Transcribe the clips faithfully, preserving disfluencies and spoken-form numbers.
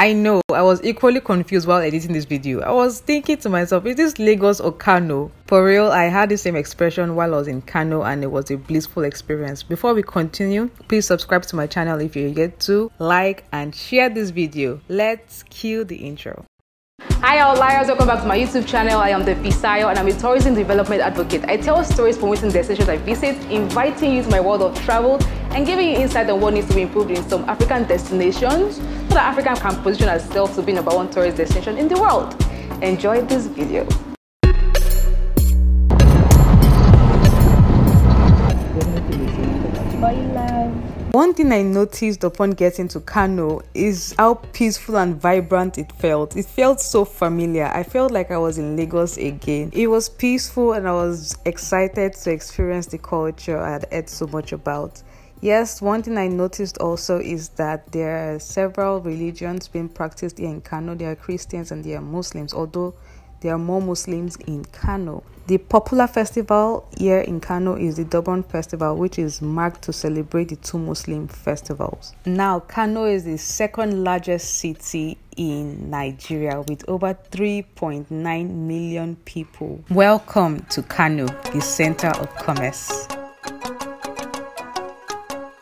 I know I was equally confused while editing this video. I was thinking to myself, is this Lagos or Kano? For real, I had the same expression while I was in Kano, and it was a blissful experience. Before we continue, please subscribe to my channel if you're yet to, like and share this video. Let's cue the intro. Hi outliers, welcome back to my YouTube channel. I am the Fisayo and I'm a tourism development advocate. I tell stories from within destinations I visit, inviting you to my world of travel and giving you insight on what needs to be improved in some African destinations so that Africa can position ourselves to be number one tourist destination in the world. Enjoy this video. One thing I noticed upon getting to Kano is how peaceful and vibrant it felt. It felt so familiar. I felt like I was in Lagos again. It was peaceful and I was excited to experience the culture I had heard so much about. Yes, one thing I noticed also is that there are several religions being practiced here in Kano. There are Christians and there are Muslims, although there are more Muslims in Kano. The popular festival here in Kano is the Durbar festival, which is marked to celebrate the two Muslim festivals. Now, Kano is the second largest city in Nigeria with over three point nine million people. Welcome to Kano, the center of commerce.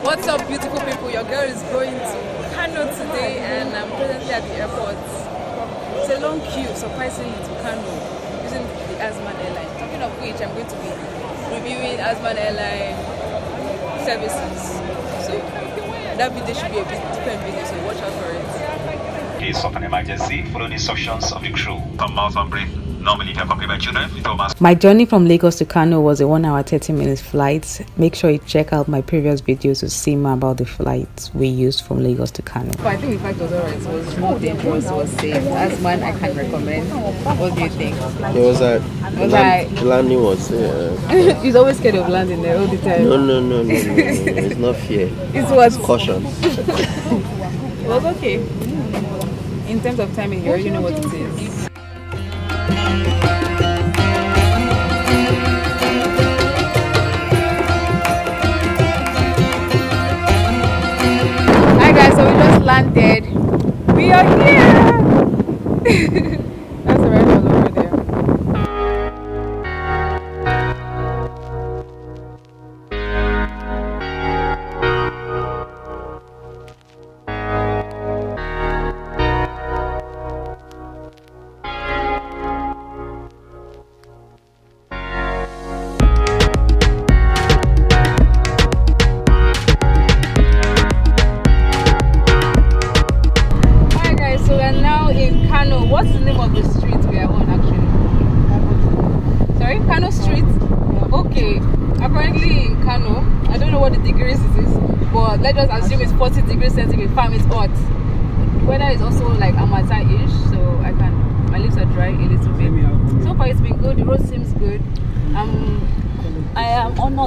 What's up, beautiful people? Your girl is going to Kano today and I'm presently at the airport. It's a long queue, surprisingly, to Kano using the Asman airline. Talking of which, I'm going to be reviewing Asman airline services. So that video should be a bit different video, so watch out for it. In case of an emergency, follow the instructions of the crew. Some miles on break. Normally, I accompany my children with all my... My journey from Lagos to Kano was a one hour thirty minute flight. Make sure you check out my previous videos to see more about the flights we used from Lagos to Kano. I think the fact was alright. It was smooth, it was, was safe. That's one I can recommend. What do you think? It was like... Was land, like landing was... Uh, He's always scared of landing there all the time. No, no, no, no, no. no, no. It's not fear. It's what? It's caution. It was okay. In terms of timing, you already know what it is. Landed. We are here. That's the right one over there.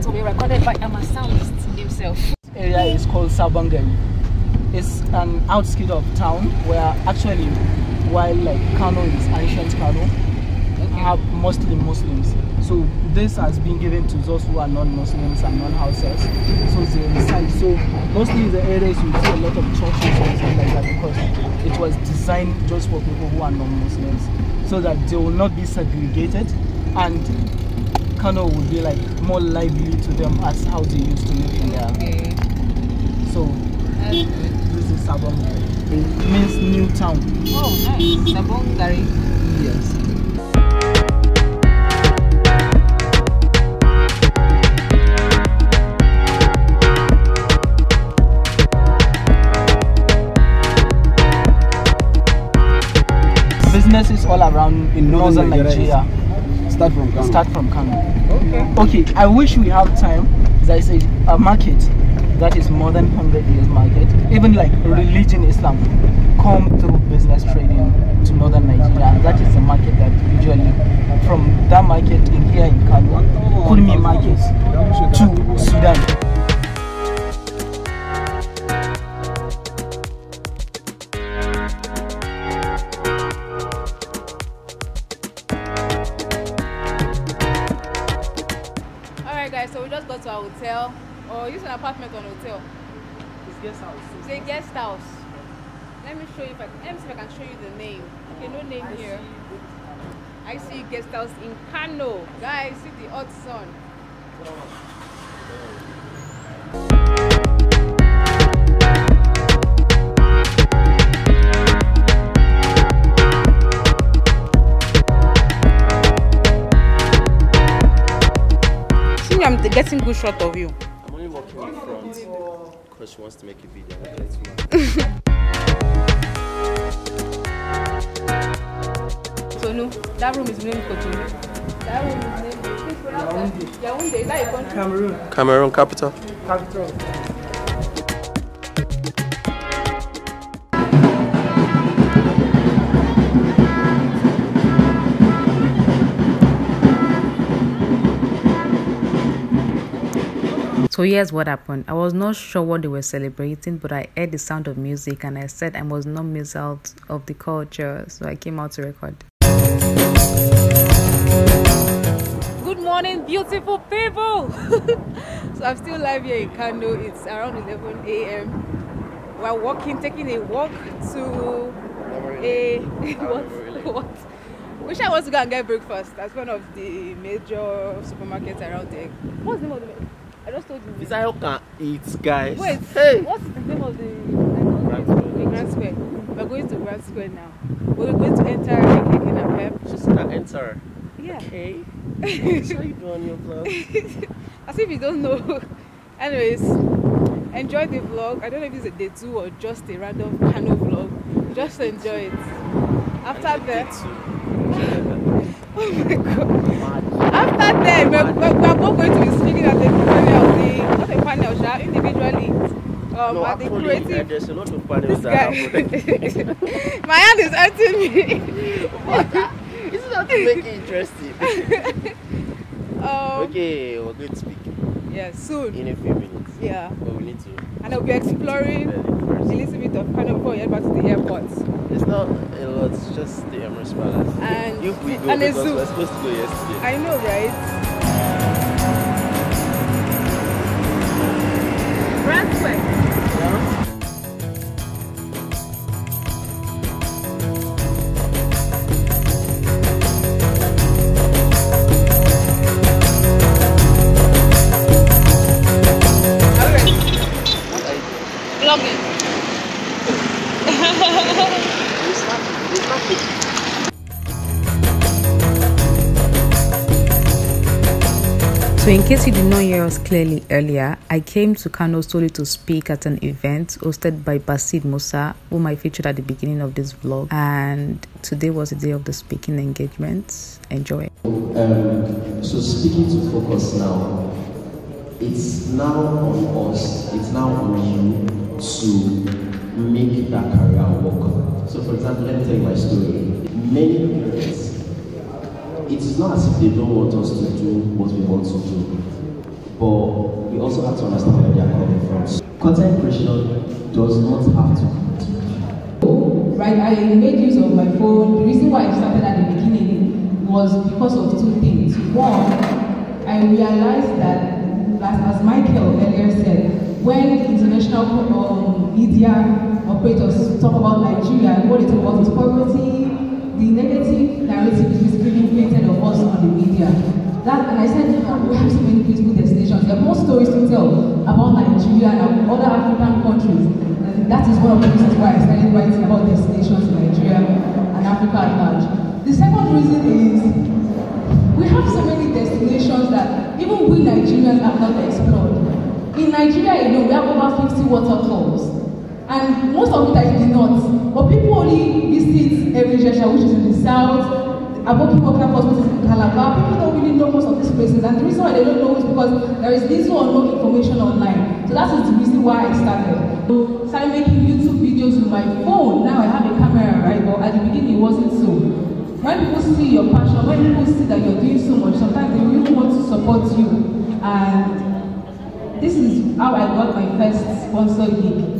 To be recorded by Ama Psalmist himself. This area is called Sabongari. It's an outskirt of town where actually, while like Kano is ancient Kano, okay, have mostly Muslims. So this has been given to those who are non-Muslims and non-houses. So the site, so mostly the areas you see a lot of churches and stuff like that because it was designed just for people who are non-Muslims, so that they will not be segregated and Kano would be like more lively to them as how they used to live in there. Okay. So this is Sabongari. It means new town. Oh, nice. Sabongari. Yes. Business is all around in northern Nigeria. Nigeria. Start from Kano. Start from Kano. Okay. Okay, I wish we have time. There is a, a market that is more than one hundred years market. Even like religion, Islam, come through business trading to northern Nigeria. That is the market that usually, from that market in here in Kano, Kurmi markets to Sudan. Hotel or use an apartment on hotel. It's guest house. It's a guest house. Let me show you. If I, let me see if I can show you the name. Okay, no name I here. See. I see guest house in Kano. Guys, see the hot sun. See, I'm getting good shot of you. I'm only walking in front because she wants to make a video. Okay, so no, that room is named Kotonou. That room is named Yaoundé. Yaoundé, is that a country? Cameroon. Cameroon capital. Capital. So here's what happened. I was not sure what they were celebrating, but I heard the sound of music and I said I must not miss out of the culture, so I came out to record. Good morning, beautiful people! So I'm still live here in Kano. It's around eleven A M We're walking, taking a walk to a... what? What? Wish I was to go and get breakfast. That's one of the major supermarkets around there. What's the name of the... I just told you. Fisayo can eat, guys. Wait, hey. What's the name of the Grand Square? Grand Square. We're going to Grand Square now. We're going to enter a cake in a pep. Just can enter. Yeah. Okay. Sure you do on your vlog. As if you don't know. Anyways, enjoy the vlog. I don't know if it's a day two or just a random Kano vlog. Just enjoy it. After that. Oh my god. After that, we're, we're, we're both going to be speaking at the panel, the, not a panel, shall I? Individually. Um, no, at the actually, creative. Yeah, there's a lot of panels that are my hand is hurting me. What? This is not to make it interesting. um, okay, we're going to speak. Yeah, soon. In a few minutes. Yeah. But we need to. And I'll be exploring a little bit of Kano before we head back to the airport. It's not a lot, it's just the Emirates Palace. And you could go and because we were supposed to go yesterday. I know, right? Grand Square. Yeah. So in case you did not hear us clearly earlier, I came to Kano solely to speak at an event hosted by Basid Musa, whom I featured at the beginning of this vlog. And today was the day of the speaking engagement. Enjoy. Um, so speaking to focus now, it's now on us, it's now on you to make that career work. So for example, let me tell you my story. Many parents, it is not as if they don't want us to do what we want to do, but we also have to understand where they are coming from. Content creation does not have to be. Right, I made use of my phone. The reason why I started at the beginning was because of two things. One, I realized that, as Michael earlier said, when international media operators talk about Nigeria, what they talk about is poverty, the negative narrative is being created of us on the media. That, and I said, oh, we have so many beautiful destinations. There are more stories to tell about Nigeria and other African countries. And that is one of the reasons why I started writing about destinations in Nigeria and Africa at large. The second reason is we have so many destinations that even we Nigerians have not explored. In Nigeria alone, we have over fifty waterfalls. And most of it I did not. But people only visit Erichesha, which is in the south, Abokiboka First, which is in Calabar. People don't really know most of these places. And the reason why they don't know is because there is little or no information online. So that is the reason why I started. So started making YouTube videos with my phone. Now I have a camera, right? But at the beginning, it wasn't so. When people see your passion, when people see that you're doing so much, sometimes they really want to support you. And this is how I got my first sponsor gig.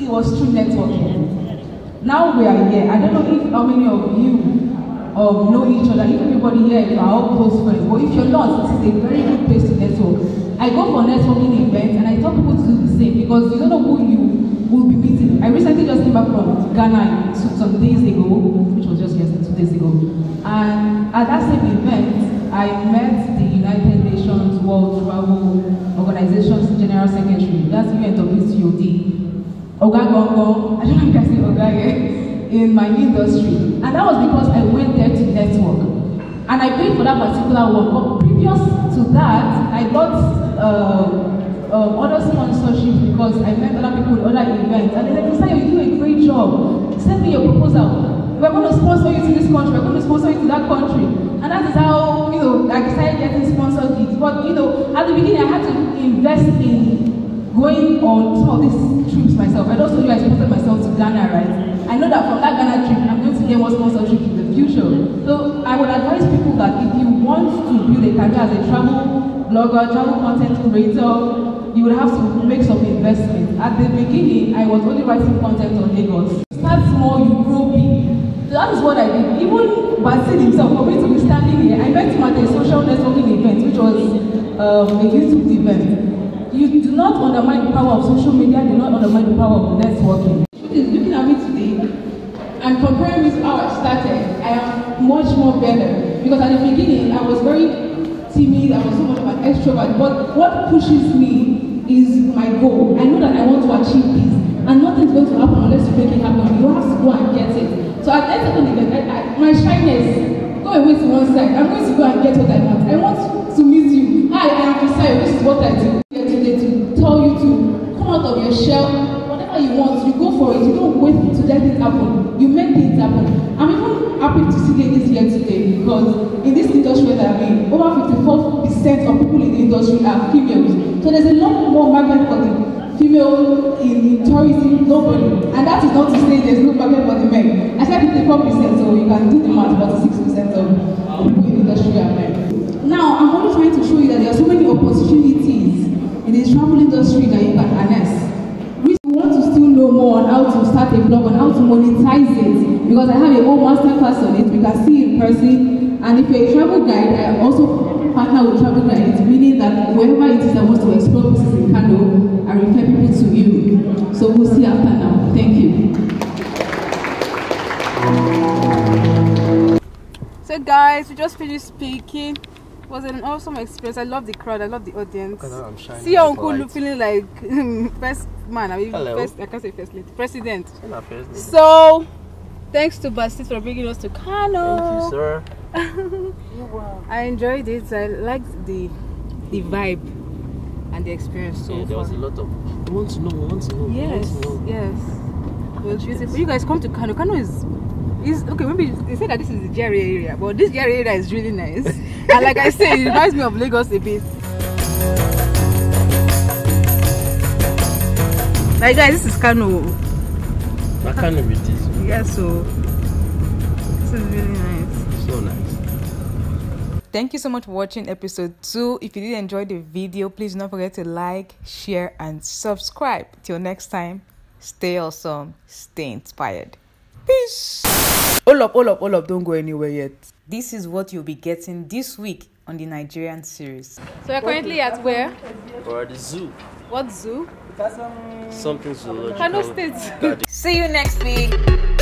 It was through networking. Now we are here. I don't know if how many of you um, know each other. If everybody here, you are all close friends. But if you're not, it is a very good place to network. I go for networking events and I tell people to do the same because you don't know who you will be beaten. I recently just came back from Ghana some days ago, which was just yesterday, two days ago. And at that same event, I met the United Nations World Travel Organization's General Secretary. That's U N W T O, the Ogagongo, I don't know if I say Ogage, in my industry. And that was because I went there to network. And I paid for that particular work. But previous to that, I got uh, Uh, other sponsorships because I met other people at other events, and they're like, Fisayo, you do a great job. Send me your proposal. We're going to sponsor you to this country. We're going to sponsor you to that country. And that is how, you know, I started getting sponsored gigs. But you know, at the beginning, I had to invest in going on some of these trips myself. I just told you I sponsored myself to Ghana, right? I know that from that Ghana trip, I'm going to get more sponsorship in the future. So I would advise people that if you want to build a career as a travel blogger, travel content creator, you will have to make some investment. At the beginning, I was only writing content on Lagos. Start small, you grow big. So that is what I did. Even Basid himself, for me to be standing here, I met him at a social networking event, which was um, a YouTube event. You do not undermine the power of social media, do not undermine the power of networking. Looking at me today and comparing me to how I started, I am much more better. Because at the beginning, I was very timid, I was so much of an extrovert, but what pushes me is my goal. I know that I want to achieve this, and nothing's going to happen unless you make it happen. You have to go and get it. So at the end of the day, my shyness, go away to one side. I'm going to go and get what I want. I want to meet you. Hi, I am Fisayo. This is what I do. Here today to tell you to come out of your shell. Whatever you want, you go for it. You don't wait to let it happen. You make things happen. I'm even happy to see this here today because in this industry that I'm in, over fifty-four percent of people in the industry are females. So there's a lot more market for the female in, in tourism globally. And that is not to say there's no market for the men. I said fifty-four percent, so you can do the math, forty-six percent of people in the industry are men. Now, I'm only trying to show you that there are so many opportunities in the travel industry that you can harness. We want to still know more on how to start a blog, on how to monetize it, because I have a whole masterclass on it. We can see in person. And if you're a travel guide, I am also partner with travel guides, meaning that wherever it is that wants to explore places in Kano, I refer people to you. So we'll see after now. Thank you. So guys, we just finished speaking. It was an awesome experience. I love the crowd. I love the audience. I'm see your uncle lights. Feeling like first man. I mean, first, I can't say first lady. President. President. So thanks to Basid for bringing us to Kano. Thank you, sir. I enjoyed it. I liked the the vibe and the experience. So yeah, there far. was a lot of. We want to know. We want to know. Yes, want to know. yes. Well, beautiful. You guys come to Kano. Kano is is okay. Maybe they say that this is the Jerry area, but this Jerry area is really nice. And like I said, it reminds me of Lagos a bit. Like guys, this is Kano. That Kano with this. Yeah. So this is really nice. So nice. Thank you so much for watching episode two. If you did enjoy the video, please do not forget to like, share, and subscribe. Till next time, stay awesome, stay inspired. Peace! Hold up, hold up, hold up, don't go anywhere yet. This is what you'll be getting this week on the Nigerian series. So we're currently at where? We're at the zoo. What zoo? Something zoological. Kano State. See you next week.